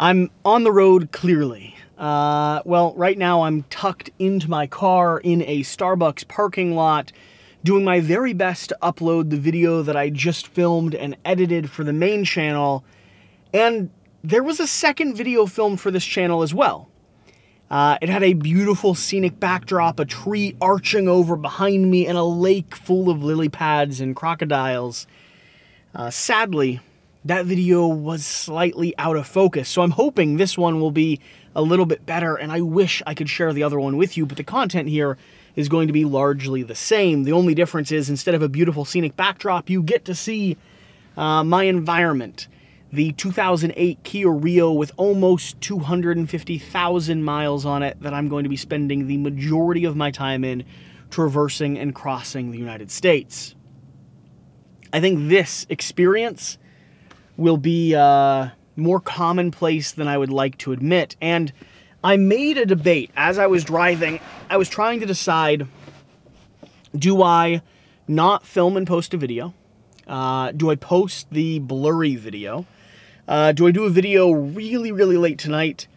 I'm on the road clearly. Well, right now I'm tucked into my car in a Starbucks parking lot, doing my very best to upload the video that I just filmed and edited for the main channel. And there was a second video filmed for this channel as well. It had a beautiful scenic backdrop, a tree arching over behind me, and a lake full of lily pads and crocodiles. Sadly, that video was slightly out of focus, so I'm hoping this one will be a little bit better, and I wish I could share the other one with you, but the content here is going to be largely the same. The only difference is, instead of a beautiful scenic backdrop, you get to see my environment. The 2008 Kia Rio with almost 250,000 miles on it that I'm going to be spending the majority of my time in traversing and crossing the United States. I think this experience will be more commonplace than I would like to admit, and I made a debate as I was driving. I was trying to decide, do I not film and post a video? Do I post the blurry video? Do I do a video really, really late tonight?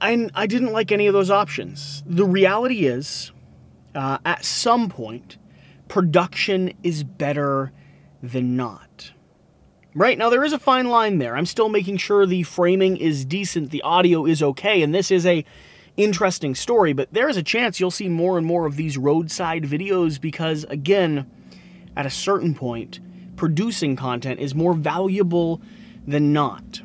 And I didn't like any of those options. The reality is, at some point, production is better than not. Right? Now, there is a fine line there. I'm still making sure the framing is decent, the audio is okay, and this is an interesting story, but there is a chance you'll see more and more of these roadside videos because, again, at a certain point, producing content is more valuable than not.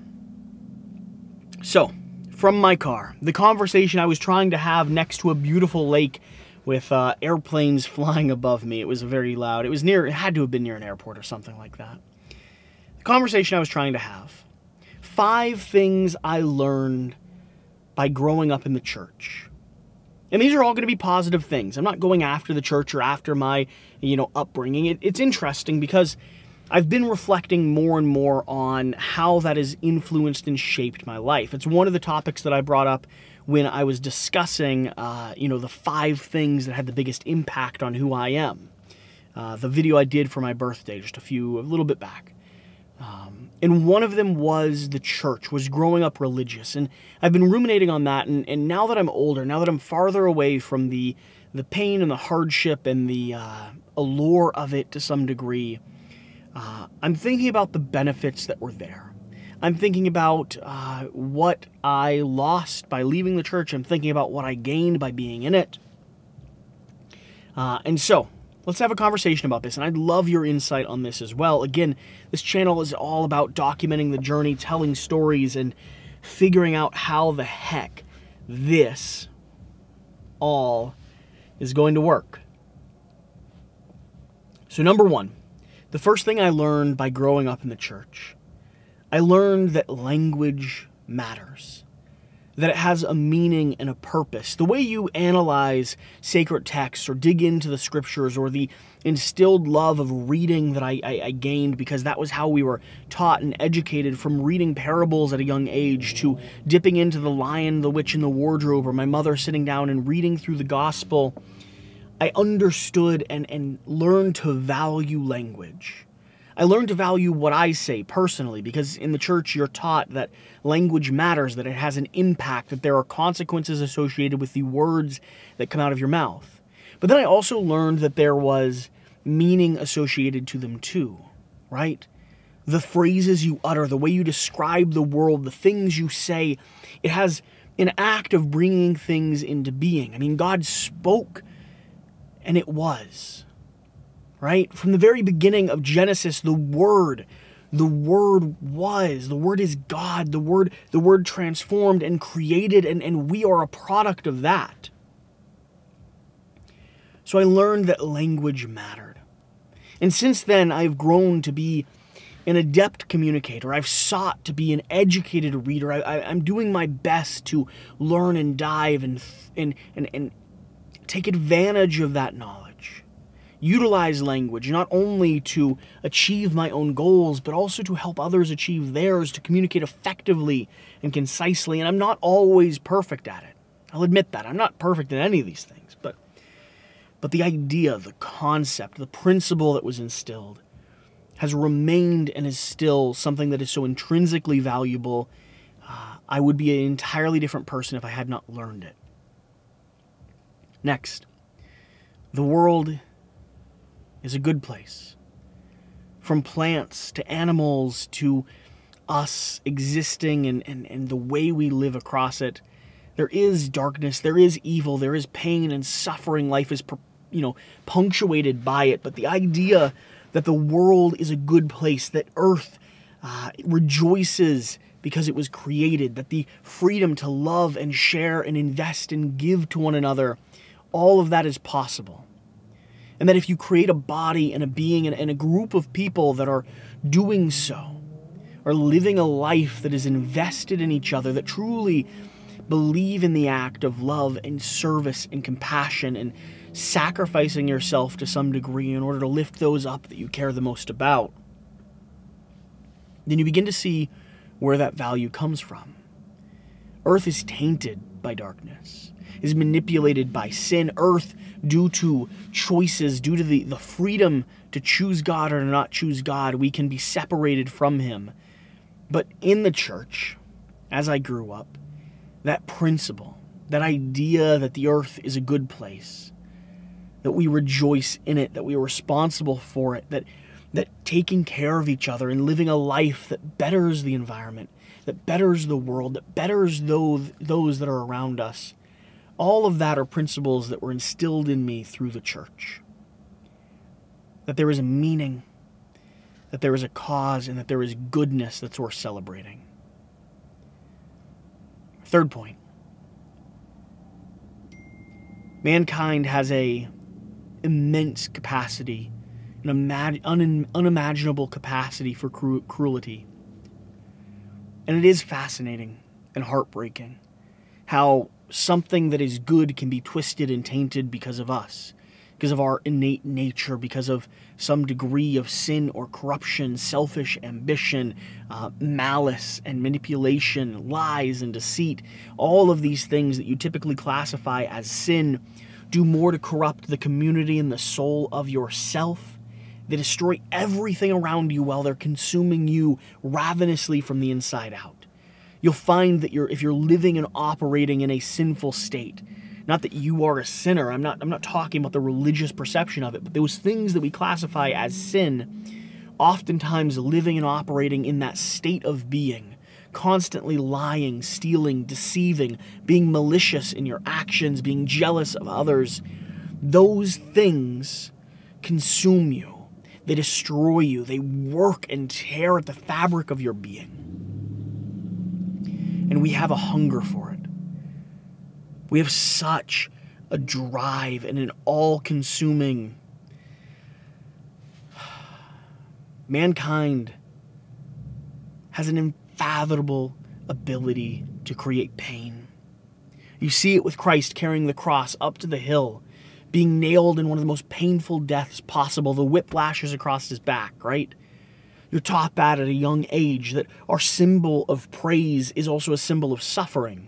So, from my car, the conversation I was trying to have next to a beautiful lake with airplanes flying above me. It was very loud. It was near, it had to have been near an airport or something like that. The conversation I was trying to have. 5 things I learned by growing up in the church. And these are all going to be positive things. I'm not going after the church or after my, upbringing. It's interesting because I've been reflecting more and more on how that has influenced and shaped my life. It's one of the topics that I brought up when I was discussing, the 5 things that had the biggest impact on who I am. The video I did for my birthday just a little bit back. And one of them was the church, was growing up religious. And I've been ruminating on that, and now that I'm older, now that I'm farther away from the pain and the hardship and the allure of it to some degree, I'm thinking about the benefits that were there. I'm thinking about what I lost by leaving the church. I'm thinking about what I gained by being in it. And so, let's have a conversation about this, and I'd love your insight on this as well. Again, this channel is all about documenting the journey, telling stories, and figuring out how the heck this all is going to work. So number one, the first thing I learned by growing up in the church, I learned that language matters. That it has a meaning and a purpose. The way you analyze sacred texts or dig into the scriptures or the instilled love of reading that I gained because that was how we were taught and educated, from reading parables at a young age to dipping into The Lion, the Witch, and the Wardrobe, or my mother sitting down and reading through the gospel. I understood and learned to value language. I learned to value what I say personally, because in the church you're taught that language matters, that it has an impact, that there are consequences associated with the words that come out of your mouth. But then I also learned that there was meaning associated to them too, right? The phrases you utter, the way you describe the world, the things you say, it has an act of bringing things into being. I mean, God spoke and it was. Right? From the very beginning of Genesis, the Word was, the Word is God, the Word transformed and created, and we are a product of that. So I learned that language mattered. And since then, I've grown to be an adept communicator. I've sought to be an educated reader. I'm doing my best to learn and dive and take advantage of that knowledge. Utilize language not only to achieve my own goals, but also to help others achieve theirs, to communicate effectively and concisely. And I'm not always perfect at it. I'll admit that. I'm not perfect at any of these things. But the idea, the concept, the principle that was instilled has remained and is still something that is so intrinsically valuable I would be an entirely different person if I had not learned it. Next, the world is a good place. From plants to animals to us existing and the way we live across it, there is darkness, there is evil, there is pain and suffering. Life is, you know, punctuated by it. But the idea that the world is a good place, that Earth rejoices because it was created, that the freedom to love and share and invest and give to one another, all of that is possible. And that if you create a body and a being and a group of people that are doing so, are living a life that is invested in each other, that truly believe in the act of love and service and compassion and sacrificing yourself to some degree in order to lift those up that you care the most about, then you begin to see where that value comes from. Earth is tainted by darkness, is manipulated by sin. Earth, due to choices, due to the freedom to choose God or to not choose God, we can be separated from Him. But in the church, as I grew up, that principle, that idea that the earth is a good place, that we rejoice in it, that we are responsible for it, that taking care of each other and living a life that betters the environment, that betters the world, that betters those that are around us, all of that are principles that were instilled in me through the church. That there is a meaning, that there is a cause, and that there is goodness that's worth celebrating. Third point. Mankind has an immense capacity, an unimaginable capacity for cruelty. And it is fascinating and heartbreaking how something that is good can be twisted and tainted because of us, because of our innate nature, because of some degree of sin or corruption, selfish ambition, malice and manipulation, lies and deceit. All of these things that you typically classify as sin do more to corrupt the community and the soul of yourself. They destroy everything around you while they're consuming you ravenously from the inside out. You'll find that if you're living and operating in a sinful state, not that you are a sinner, I'm not talking about the religious perception of it, but those things that we classify as sin, oftentimes living and operating in that state of being, constantly lying, stealing, deceiving, being malicious in your actions, being jealous of others, those things consume you. They destroy you. They work and tear at the fabric of your being. And we have a hunger for it. We have such a drive and an all-consuming... Mankind has an unfathomable ability to create pain. You see it with Christ carrying the cross up to the hill, being nailed in one of the most painful deaths possible, the whiplashes across his back, right? You're taught that at a young age, that our symbol of praise is also a symbol of suffering,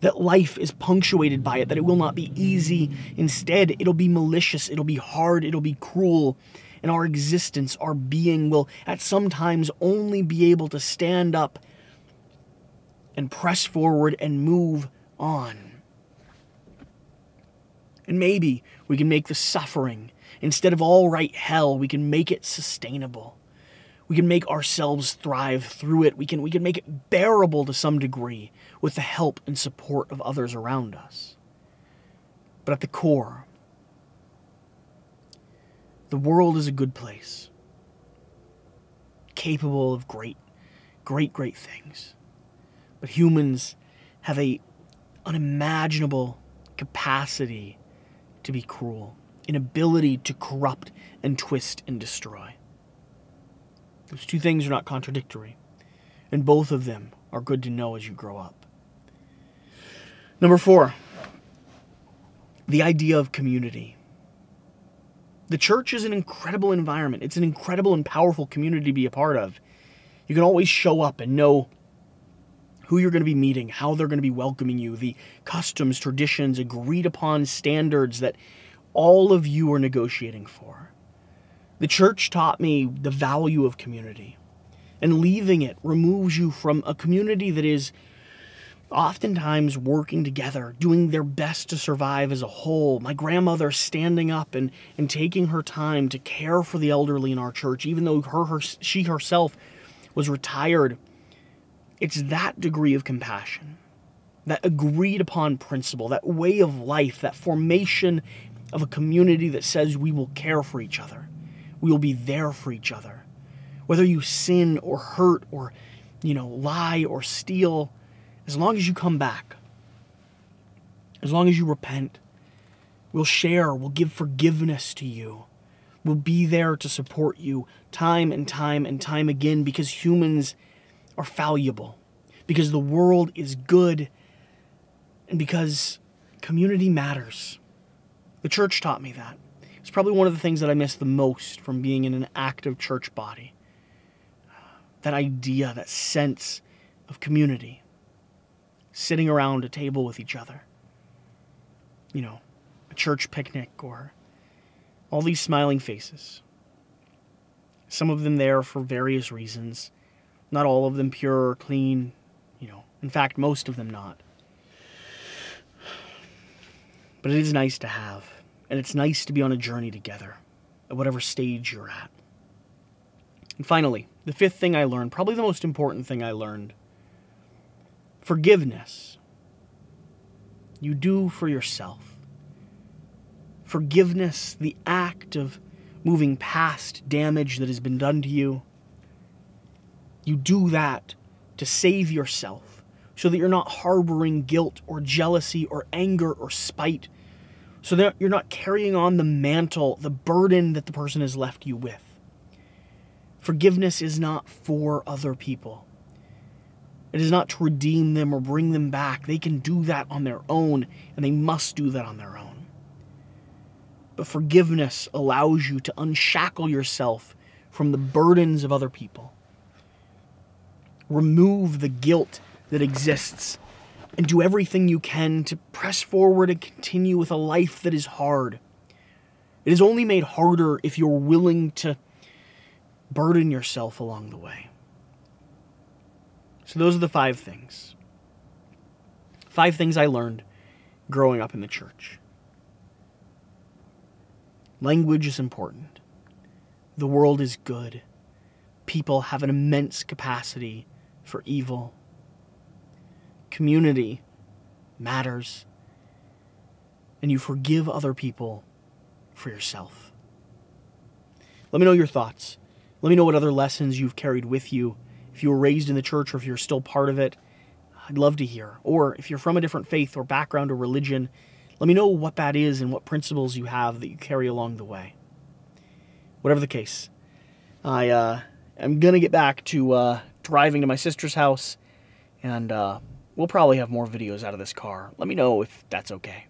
that life is punctuated by it, that it will not be easy. Instead, it'll be malicious, it'll be hard, it'll be cruel, and our existence, our being will at some times only be able to stand up and press forward and move on. And maybe we can make the suffering, instead of all right hell, we can make it sustainable. We can make ourselves thrive through it. We can make it bearable to some degree with the help and support of others around us. But at the core, the world is a good place, capable of great, great, great things. But humans have an unimaginable capacity to be cruel, an ability to corrupt and twist and destroy. Those two things are not contradictory, and both of them are good to know as you grow up. Number four, the idea of community. The church is an incredible environment. It's an incredible and powerful community to be a part of. You can always show up and know who you're going to be meeting, how they're going to be welcoming you, the customs, traditions, agreed upon standards that all of you are negotiating for. The church taught me the value of community. and leaving it removes you from a community that is oftentimes working together, doing their best to survive as a whole. My grandmother standing up and taking her time to care for the elderly in our church, even though she herself was retired. It's that degree of compassion, that agreed upon principle, that way of life, that formation of a community that says we will care for each other. We will be there for each other. Whether you sin or hurt or, lie or steal, as long as you come back, as long as you repent, we'll share, we'll give forgiveness to you. We'll be there to support you time and time and time again, because humans are fallible, because the world is good, and because community matters. The church taught me that. It's probably one of the things that I miss the most from being in an active church body. That idea, that sense of community. Sitting around a table with each other. A church picnic, or all these smiling faces. Some of them there for various reasons. Not all of them pure or clean, In fact, most of them not. But it is nice to have, and it's nice to be on a journey together, at whatever stage you're at. And finally, the fifth thing I learned, probably the most important thing I learned, forgiveness. You do for yourself. Forgiveness, the act of moving past damage that has been done to you. You do that to save yourself, so that you're not harboring guilt or jealousy or anger or spite, so that you're not carrying on the mantle, the burden that the person has left you with. Forgiveness is not for other people. It is not to redeem them or bring them back. They can do that on their own, and they must do that on their own. But forgiveness allows you to unshackle yourself from the burdens of other people. Remove the guilt that exists, and do everything you can to press forward and continue with a life that is hard. It is only made harder if you're willing to burden yourself along the way. So those are the five things. Five things I learned growing up in the church. Language is important. The world is good. People have an immense capacity for evil. Community matters, and you forgive other people for yourself. Let me know your thoughts. Let me know what other lessons you've carried with you. If you were raised in the church or if you're still part of it, I'd love to hear. Or if you're from a different faith or background or religion, let me know what that is and what principles you have that you carry along the way. Whatever the case, I'm going to get back to driving to my sister's house, and we'll probably have more videos out of this car. Let me know if that's okay.